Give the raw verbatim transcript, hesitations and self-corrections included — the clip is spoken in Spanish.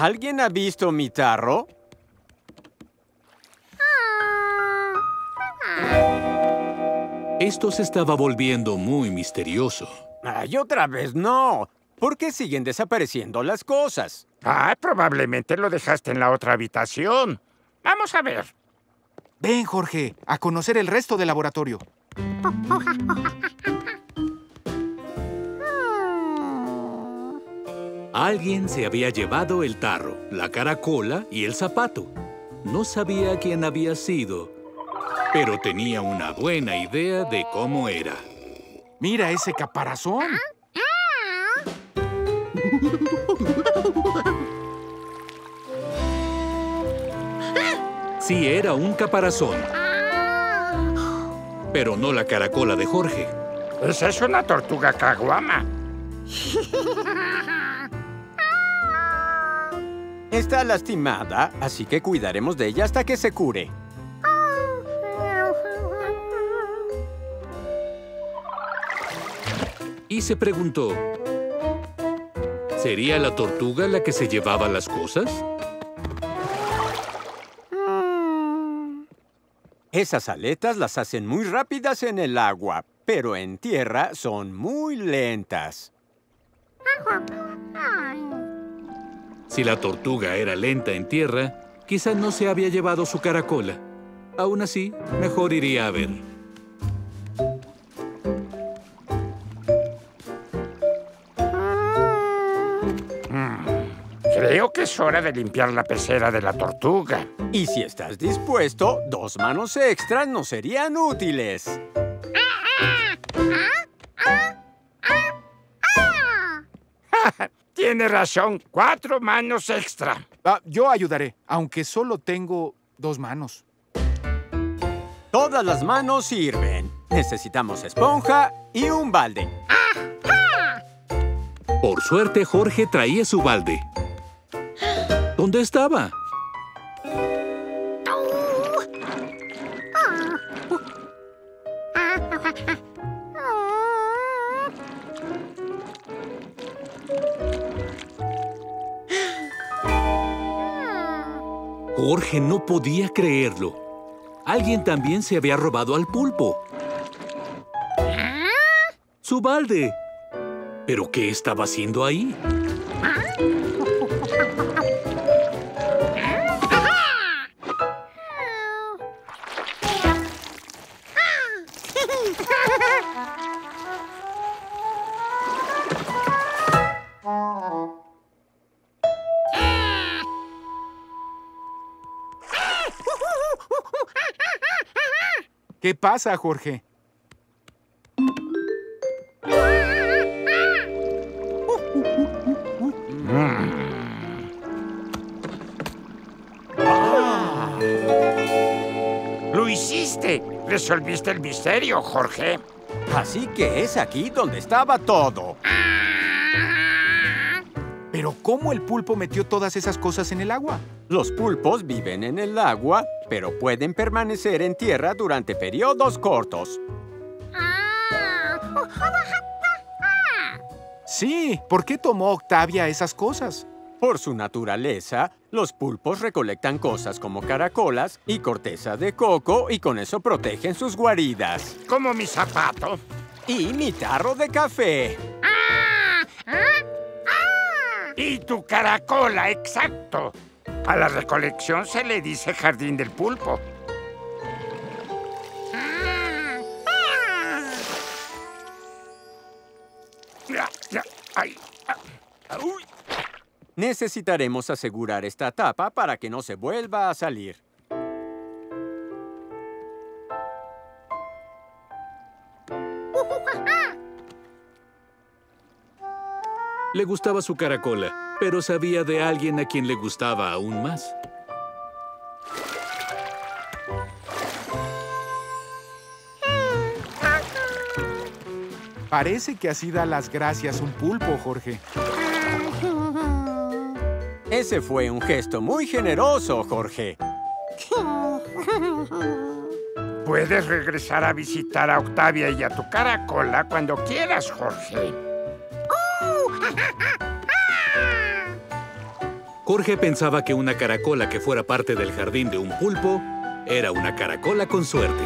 ¿Alguien ha visto mi tarro? Esto se estaba volviendo muy misterioso. ¡Ay, otra vez no! ¿Por qué siguen desapareciendo las cosas? Ah, probablemente lo dejaste en la otra habitación. Vamos a ver. Ven, Jorge, a conocer el resto del laboratorio. Alguien se había llevado el tarro, la caracola y el zapato. No sabía quién había sido, pero tenía una buena idea de cómo era. ¡Mira ese caparazón! Sí, era un caparazón. Pero no la caracola de Jorge. Esa es una tortuga caguama. Está lastimada, así que cuidaremos de ella hasta que se cure. Y se preguntó, ¿sería la tortuga la que se llevaba las cosas? Mm. Esas aletas las hacen muy rápidas en el agua, pero en tierra son muy lentas. Si la tortuga era lenta en tierra, quizás no se había llevado su caracola. Aún así, mejor iría a ver. Creo que es hora de limpiar la pecera de la tortuga. Y si estás dispuesto, dos manos extras nos serían útiles. Tiene razón. Cuatro manos extra. Ah, yo ayudaré, aunque solo tengo dos manos. Todas las manos sirven. Necesitamos esponja y un balde. Por suerte, Jorge traía su balde. ¿Dónde estaba? Jorge no podía creerlo. Alguien también se había robado al pulpo. ¡Su balde! ¿Pero qué estaba haciendo ahí? ¿Qué pasa, Jorge? Ah. ¡Lo hiciste! Resolviste el misterio, Jorge. Así que es aquí donde estaba todo. ¿Pero cómo el pulpo metió todas esas cosas en el agua? Los pulpos viven en el agua, pero pueden permanecer en tierra durante periodos cortos. Sí, ¿por qué tomó Octavia esas cosas? Por su naturaleza, los pulpos recolectan cosas como caracolas y corteza de coco y con eso protegen sus guaridas. Como mi zapato. Y mi tarro de café. ¡Ah! ¿Ah? Y tu caracola, exacto. A la recolección se le dice jardín del pulpo. Necesitaremos asegurar esta tapa para que no se vuelva a salir. Le gustaba su caracola, pero sabía de alguien a quien le gustaba aún más. Parece que así da las gracias un pulpo, Jorge. Ese fue un gesto muy generoso, Jorge. Puedes regresar a visitar a Octavia y a tu caracola cuando quieras, Jorge. Jorge pensaba que una caracola que fuera parte del jardín de un pulpo era una caracola con suerte.